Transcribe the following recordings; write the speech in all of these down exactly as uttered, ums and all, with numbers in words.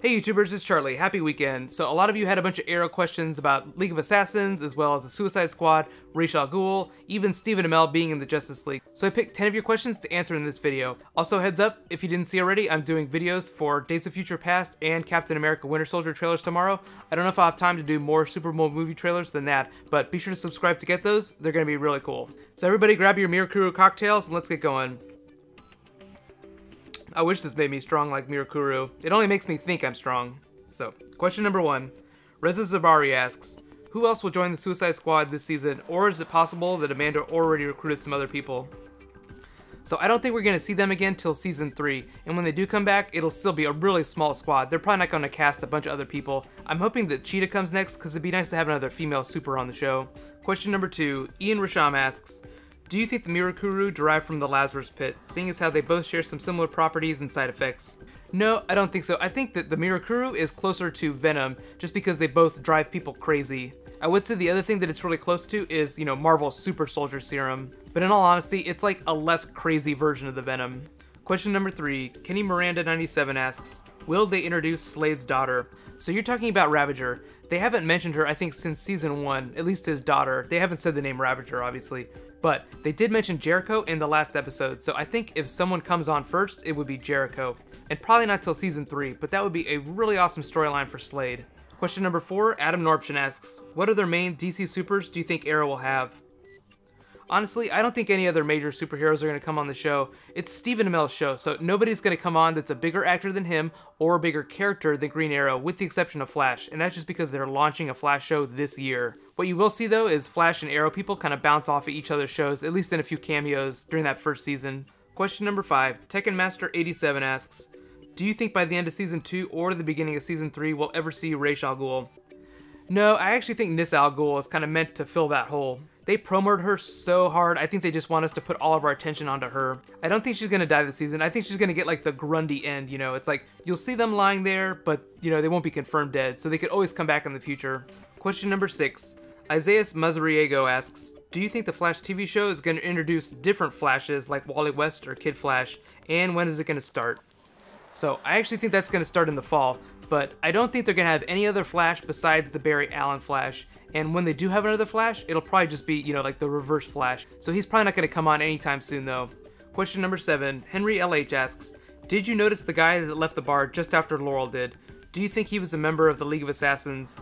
Hey YouTubers, it's Charlie. Happy weekend. So a lot of you had a bunch of Arrow questions about League of Assassins, as well as the Suicide Squad, Ra's al Ghul, even Stephen Amell being in the Justice League. So I picked ten of your questions to answer in this video. Also heads up, if you didn't see already, I'm doing videos for Days of Future Past and Captain America Winter Soldier trailers tomorrow. I don't know if I'll have time to do more Super Bowl movie trailers than that, but be sure to subscribe to get those. They're going to be really cool. So everybody grab your Mirakuru cocktails and let's get going. I wish this made me strong like Mirakuru. It only makes me think I'm strong. So, question number one. Reza Zavari asks, who else will join the Suicide Squad this season, or is it possible that Amanda already recruited some other people? So I don't think we're going to see them again till season three, and when they do come back, it'll still be a really small squad. They're probably not going to cast a bunch of other people. I'm hoping that Cheetah comes next, because it'd be nice to have another female super on the show. Question number two. Ian Risham asks, do you think the Mirakuru derive from the Lazarus Pit, seeing as how they both share some similar properties and side effects? No, I don't think so. I think that the Mirakuru is closer to Venom, just because they both drive people crazy. I would say the other thing that it's really close to is, you know, Marvel Super Soldier Serum. But in all honesty, it's like a less crazy version of the Venom. Question number three, Kenny Miranda ninety-seven asks, will they introduce Slade's daughter? So you're talking about Ravager. They haven't mentioned her, I think, since season one, at least his daughter. They haven't said the name Ravager, obviously. But they did mention Jericho in the last episode, so I think if someone comes on first, it would be Jericho. And probably not till season three, but that would be a really awesome storyline for Slade. Question number four, Adam Norption asks, what other main D C supers do you think Arrow will have? Honestly, I don't think any other major superheroes are going to come on the show. It's Stephen Amell's show, so nobody's going to come on that's a bigger actor than him or a bigger character than Green Arrow, with the exception of Flash, and that's just because they're launching a Flash show this year. What you will see, though, is Flash and Arrow people kind of bounce off of each other's shows, at least in a few cameos during that first season. Question number five, Tekken Master eighty-seven asks, do you think by the end of season two or the beginning of season three we'll ever see Ra's al Ghul? No, I actually think Nyssa al Ghul is kind of meant to fill that hole. They promoted her so hard, I think they just want us to put all of our attention onto her. I don't think she's going to die this season. I think she's going to get like the Grundy end, you know. It's like, you'll see them lying there, but, you know, they won't be confirmed dead, so they could always come back in the future. Question number six. Isaias Mazariego asks, do you think the Flash T V show is going to introduce different Flashes like Wally West or Kid Flash, and when is it going to start? So, I actually think that's going to start in the fall, but I don't think they're going to have any other Flash besides the Barry Allen Flash. And when they do have another Flash, it'll probably just be, you know, like the Reverse Flash. So he's probably not going to come on anytime soon, though. Question number seven, Henry L H asks, did you notice the guy that left the bar just after Laurel did? Do you think he was a member of the League of Assassins?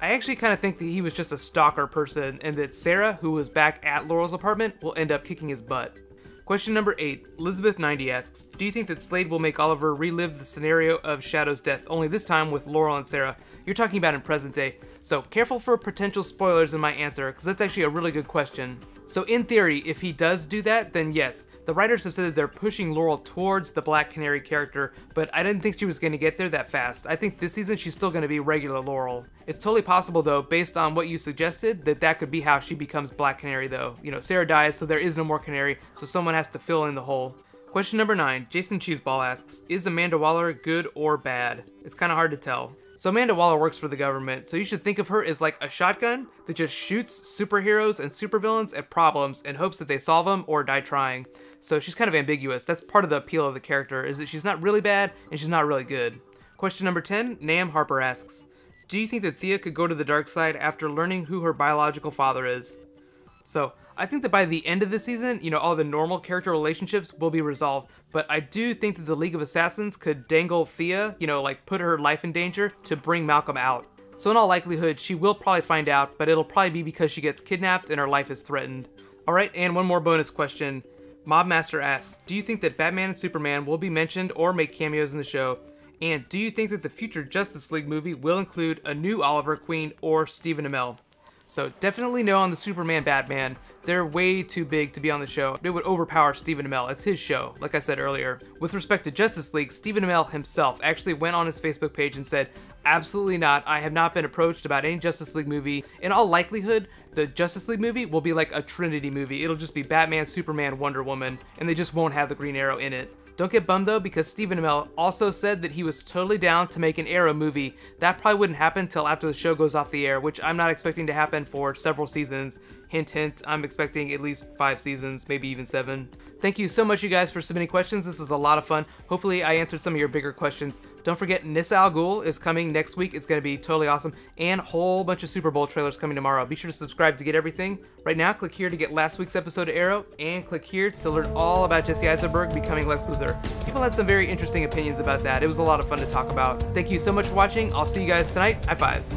I actually kind of think that he was just a stalker person, and that Sarah, who was back at Laurel's apartment, will end up kicking his butt. Question number eight, Elizabeth ninety asks, do you think that Slade will make Oliver relive the scenario of Shadow's death, only this time with Laurel and Sarah? You're talking about in present day, so careful for potential spoilers in my answer, because that's actually a really good question. So in theory, if he does do that, then yes. The writers have said that they're pushing Laurel towards the Black Canary character, but I didn't think she was going to get there that fast. I think this season she's still going to be regular Laurel. It's totally possible, though, based on what you suggested, that that could be how she becomes Black Canary, though. You know, Sarah dies, so there is no more Canary, so someone has to fill in the hole. Question number nine, Jason Cheeseball asks, is Amanda Waller good or bad? It's kind of hard to tell. So Amanda Waller works for the government, so you should think of her as like a shotgun that just shoots superheroes and supervillains at problems and hopes that they solve them or die trying. So she's kind of ambiguous. That's part of the appeal of the character, is that she's not really bad and she's not really good. Question number ten, Nam Harper asks, do you think that Thea could go to the dark side after learning who her biological father is? So I think that by the end of the season, you know, all the normal character relationships will be resolved, but I do think that the League of Assassins could dangle Thea, you know, like put her life in danger to bring Malcolm out. So in all likelihood, she will probably find out, but it'll probably be because she gets kidnapped and her life is threatened. All right, and one more bonus question. Mobmaster asks, do you think that Batman and Superman will be mentioned or make cameos in the show? And do you think that the future Justice League movie will include a new Oliver Queen or Stephen Amell? So definitely no on the Superman Batman. They're way too big to be on the show. It would overpower Stephen Amell. It's his show, like I said earlier. With respect to Justice League, Stephen Amell himself actually went on his Facebook page and said, absolutely not. I have not been approached about any Justice League movie. In all likelihood, the Justice League movie will be like a Trinity movie. It'll just be Batman, Superman, Wonder Woman, and they just won't have the Green Arrow in it. Don't get bummed though, because Stephen Amell also said that he was totally down to make an Arrow movie. That probably wouldn't happen till after the show goes off the air, which I'm not expecting to happen for several seasons. Hint hint, I'm expecting at least five seasons, maybe even seven. Thank you so much, you guys, for submitting questions. This was a lot of fun. Hopefully I answered some of your bigger questions. Don't forget, Nyssa al Ghul is coming next week. It's going to be totally awesome. And a whole bunch of Super Bowl trailers coming tomorrow. Be sure to subscribe to get everything. Right now, click here to get last week's episode of Arrow, and click here to learn all about Jesse Eisenberg becoming Lex Luthor. People had some very interesting opinions about that. It was a lot of fun to talk about. Thank you so much for watching. I'll see you guys tonight. High fives.